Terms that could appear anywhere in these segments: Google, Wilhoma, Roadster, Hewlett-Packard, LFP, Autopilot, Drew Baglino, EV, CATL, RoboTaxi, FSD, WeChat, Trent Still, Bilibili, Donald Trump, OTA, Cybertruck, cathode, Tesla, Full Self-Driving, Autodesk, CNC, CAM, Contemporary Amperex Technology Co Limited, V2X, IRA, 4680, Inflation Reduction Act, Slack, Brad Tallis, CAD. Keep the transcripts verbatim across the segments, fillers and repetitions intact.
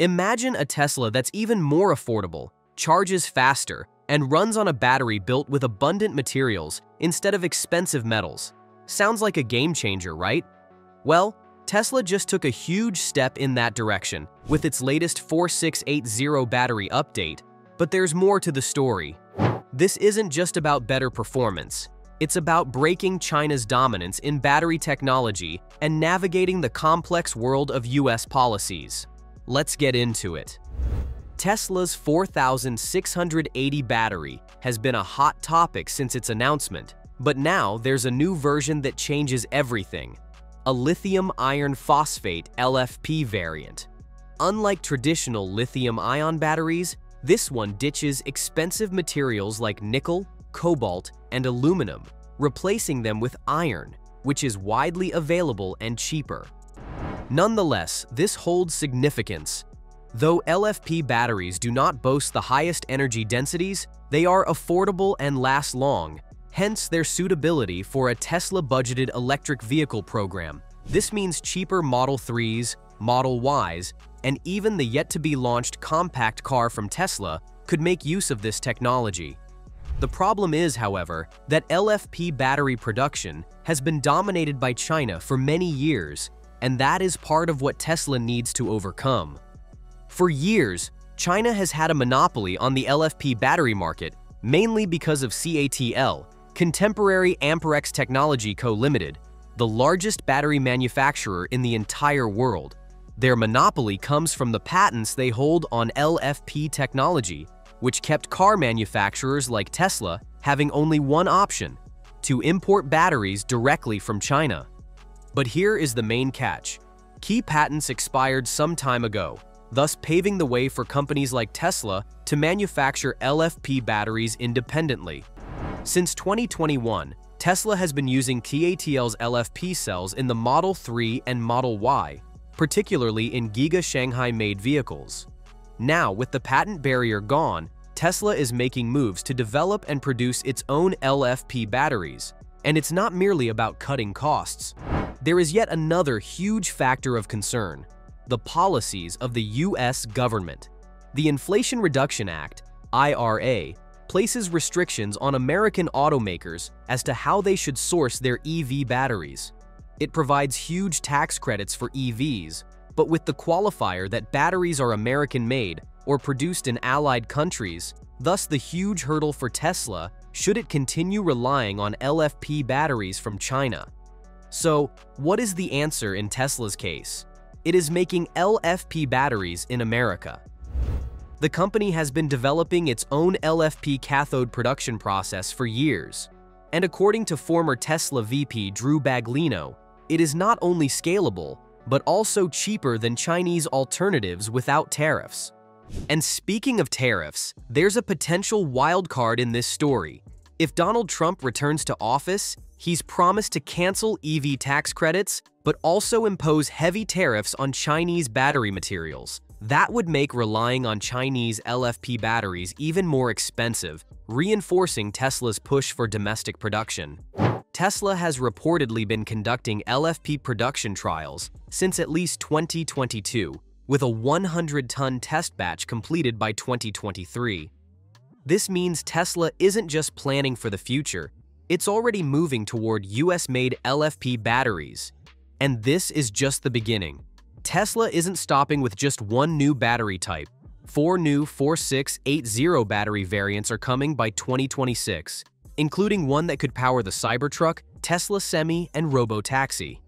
Imagine a Tesla that's even more affordable, charges faster, and runs on a battery built with abundant materials instead of expensive metals. Sounds like a game changer, right? Well, Tesla just took a huge step in that direction with its latest forty-six eighty battery update, but there's more to the story. This isn't just about better performance. It's about breaking China's dominance in battery technology and navigating the complex world of U S policies. Let's get into it. Tesla's forty-six eighty battery has been a hot topic since its announcement, but now there's a new version that changes everything. A lithium iron phosphate L F P variant. Unlike traditional lithium-ion batteries, this one ditches expensive materials like nickel, cobalt, and aluminum, replacing them with iron, which is widely available and cheaper. Nonetheless, this holds significance. Though L F P batteries do not boast the highest energy densities, they are affordable and last long, hence their suitability for a Tesla-budgeted electric vehicle program. This means cheaper Model threes, Model Ys, and even the yet-to-be-launched compact car from Tesla could make use of this technology. The problem is, however, that L F P battery production has been dominated by China for many years, and that is part of what Tesla needs to overcome. For years, China has had a monopoly on the L F P battery market, mainly because of C A T L, Contemporary Amperex Technology Co Limited, the largest battery manufacturer in the entire world. Their monopoly comes from the patents they hold on L F P technology, which kept car manufacturers like Tesla having only one option: to import batteries directly from China. But here is the main catch. Key patents expired some time ago, thus paving the way for companies like Tesla to manufacture L F P batteries independently. Since twenty twenty-one, Tesla has been using C A T L's L F P cells in the Model three and Model Y, particularly in Giga Shanghai-made vehicles. Now, with the patent barrier gone, Tesla is making moves to develop and produce its own L F P batteries, and it's not merely about cutting costs. There is yet another huge factor of concern: the policies of the U S government. The Inflation Reduction Act, I R A, places restrictions on American automakers as to how they should source their E V batteries. It provides huge tax credits for E Vs, but with the qualifier that batteries are American-made or produced in allied countries, thus the huge hurdle for Tesla should it continue relying on L F P batteries from China. So, what is the answer in Tesla's case? It is making L F P batteries in America. The company has been developing its own L F P cathode production process for years, and according to former Tesla V P Drew Baglino, it is not only scalable, but also cheaper than Chinese alternatives without tariffs. And speaking of tariffs, there's a potential wild card in this story. If Donald Trump returns to office, he's promised to cancel E V tax credits, but also impose heavy tariffs on Chinese battery materials. That would make relying on Chinese L F P batteries even more expensive, reinforcing Tesla's push for domestic production. Tesla has reportedly been conducting L F P production trials since at least twenty twenty-two, with a one hundred ton test batch completed by twenty twenty-three. This means Tesla isn't just planning for the future, it's already moving toward U S-made L F P batteries. And this is just the beginning. Tesla isn't stopping with just one new battery type. Four new forty-six eighty battery variants are coming by twenty twenty-six, including one that could power the Cybertruck, Tesla Semi, and RoboTaxi.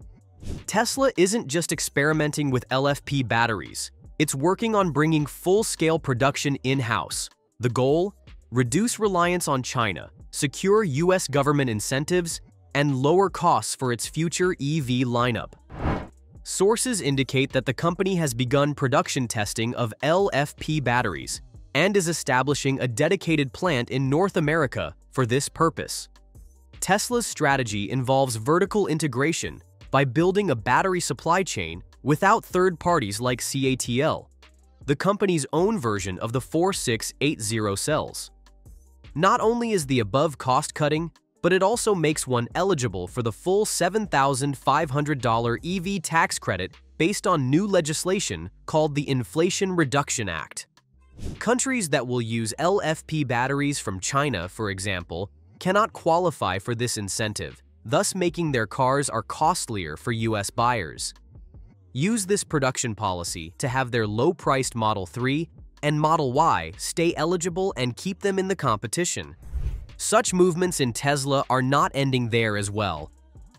Tesla isn't just experimenting with L F P batteries. It's working on bringing full-scale production in-house. The goal? Reduce reliance on China, secure U S government incentives, and lower costs for its future E V lineup. Sources indicate that the company has begun production testing of L F P batteries and is establishing a dedicated plant in North America for this purpose. Tesla's strategy involves vertical integration by building a battery supply chain without third parties like C A T L, the company's own version of the forty-six eighty cells. Not only is the above cost-cutting, but it also makes one eligible for the full seven thousand five hundred dollar E V tax credit based on new legislation called the Inflation Reduction Act. Countries that will use L F P batteries from China, for example, cannot qualify for this incentive, thus making their cars are costlier for U S buyers. Use this production policy to have their low-priced Model three and Model Y stay eligible and keep them in the competition. Such movements in Tesla are not ending there as well.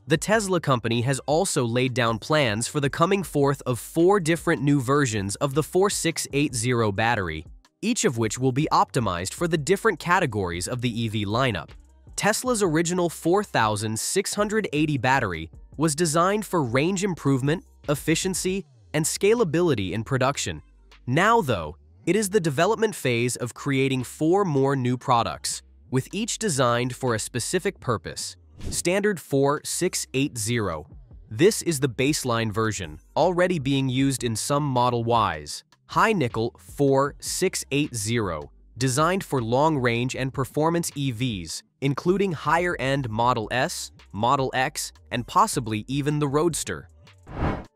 The Tesla company has also laid down plans for the coming forth of four different new versions of the forty-six eighty battery, each of which will be optimized for the different categories of the E V lineup. Tesla's original forty-six eighty battery was designed for range improvement, efficiency, and scalability in production. Now, though, it is the development phase of creating four more new products, with each designed for a specific purpose. Standard forty-six eighty. This is the baseline version, already being used in some Model Ys. High nickel forty-six eighty, designed for long-range and performance E Vs, including higher-end Model S, Model X, and possibly even the Roadster.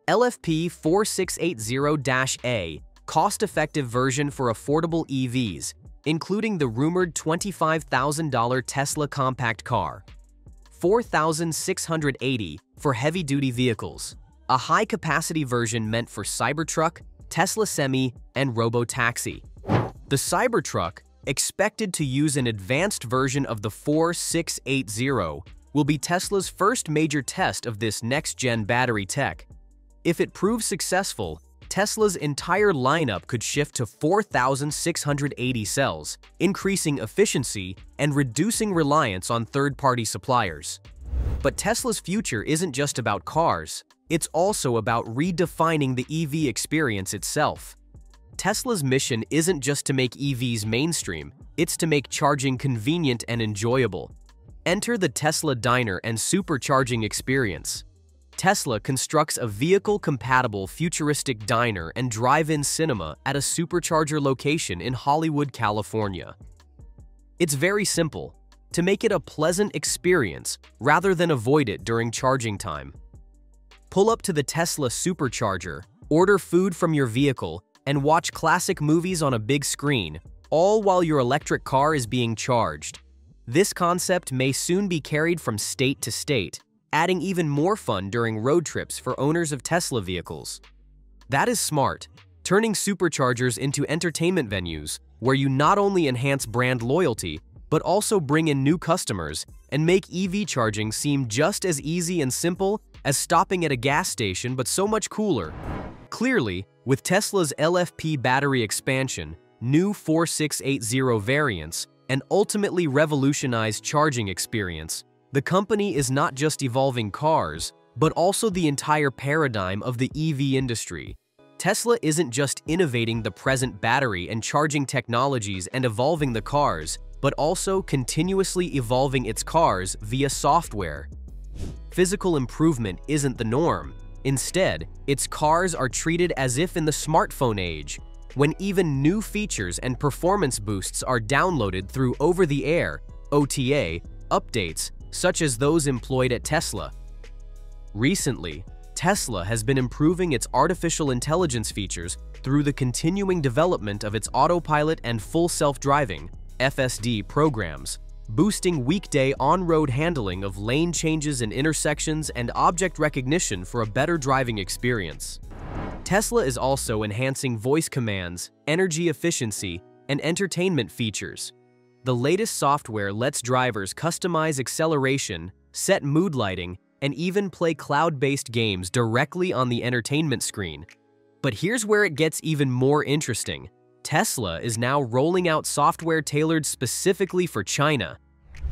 L F P forty-six eighty A, cost-effective version for affordable E Vs, including the rumored twenty-five thousand dollar Tesla compact car. forty-six eighty for heavy-duty vehicles, a high-capacity version meant for Cybertruck, Tesla Semi, and RoboTaxi. The Cybertruck, expected to use an advanced version of the forty-six eighty, will be Tesla's first major test of this next-gen battery tech. If it proves successful, Tesla's entire lineup could shift to forty-six eighty cells, increasing efficiency and reducing reliance on third-party suppliers. But Tesla's future isn't just about cars, it's also about redefining the E V experience itself. Tesla's mission isn't just to make E Vs mainstream, it's to make charging convenient and enjoyable. Enter the Tesla Diner and Supercharging Experience. Tesla constructs a vehicle-compatible futuristic diner and drive-in cinema at a supercharger location in Hollywood, California. It's very simple, to make it a pleasant experience rather than avoid it during charging time. Pull up to the Tesla supercharger, order food from your vehicle, and watch classic movies on a big screen, all while your electric car is being charged. This concept may soon be carried from state to state, adding even more fun during road trips for owners of Tesla vehicles. That is smart, turning superchargers into entertainment venues where you not only enhance brand loyalty, but also bring in new customers and make E V charging seem just as easy and simple as stopping at a gas station, but so much cooler. Clearly, with Tesla's L F P battery expansion, new forty-six eighty variants, and ultimately revolutionized charging experience, the company is not just evolving cars, but also the entire paradigm of the E V industry. Tesla isn't just innovating the present battery and charging technologies and evolving the cars, but also continuously evolving its cars via software. Physical improvement isn't the norm. Instead, its cars are treated as if in the smartphone age, when even new features and performance boosts are downloaded through over-the-air, O T A, updates, such as those employed at Tesla. Recently, Tesla has been improving its artificial intelligence features through the continuing development of its Autopilot and Full Self-Driving (F S D) programs, boosting weekday on-road handling of lane changes in intersections and object recognition for a better driving experience. Tesla is also enhancing voice commands, energy efficiency, and entertainment features. The latest software lets drivers customize acceleration, set mood lighting, and even play cloud-based games directly on the entertainment screen. But here's where it gets even more interesting. Tesla is now rolling out software tailored specifically for China.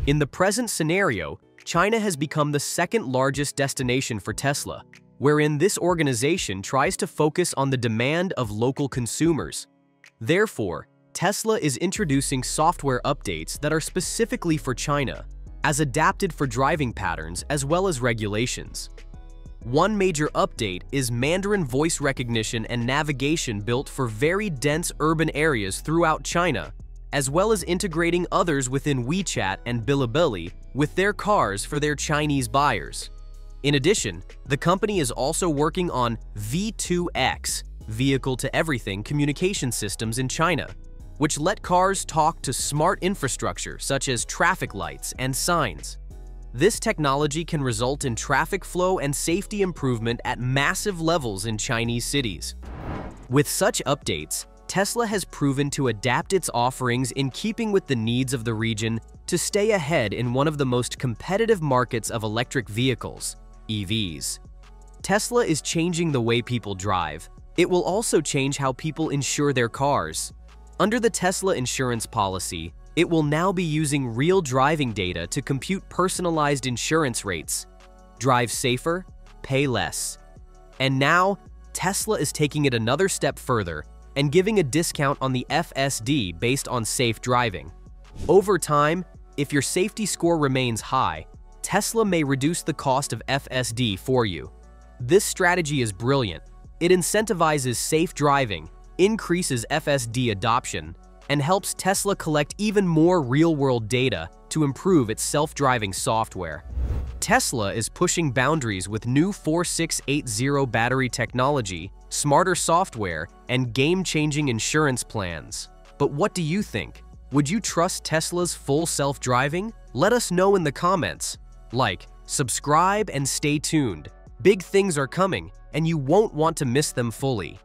In the present scenario, China has become the second largest destination for Tesla, wherein this organization tries to focus on the demand of local consumers. Therefore, Tesla is introducing software updates that are specifically for China, as adapted for driving patterns as well as regulations. One major update is Mandarin voice recognition and navigation built for very dense urban areas throughout China, as well as integrating others within WeChat and Bilibili with their cars for their Chinese buyers. In addition, the company is also working on V two X, vehicle-to-everything communication systems in China, which let cars talk to smart infrastructure such as traffic lights and signs. This technology can result in traffic flow and safety improvement at massive levels in Chinese cities. With such updates, Tesla has proven to adapt its offerings in keeping with the needs of the region to stay ahead in one of the most competitive markets of electric vehicles, E Vs. Tesla is changing the way people drive. It will also change how people insure their cars. Under the Tesla insurance policy, it will now be using real driving data to compute personalized insurance rates. Drive safer, pay less. And now, Tesla is taking it another step further and giving a discount on the F S D based on safe driving. Over time, if your safety score remains high, Tesla may reduce the cost of F S D for you. This strategy is brilliant. It incentivizes safe driving, increases F S D adoption, and helps Tesla collect even more real-world data to improve its self-driving software. Tesla is pushing boundaries with new forty-six eighty battery technology, smarter software, and game-changing insurance plans. But what do you think? Would you trust Tesla's full self-driving? Let us know in the comments. Like, subscribe, and stay tuned. Big things are coming, and you won't want to miss them fully.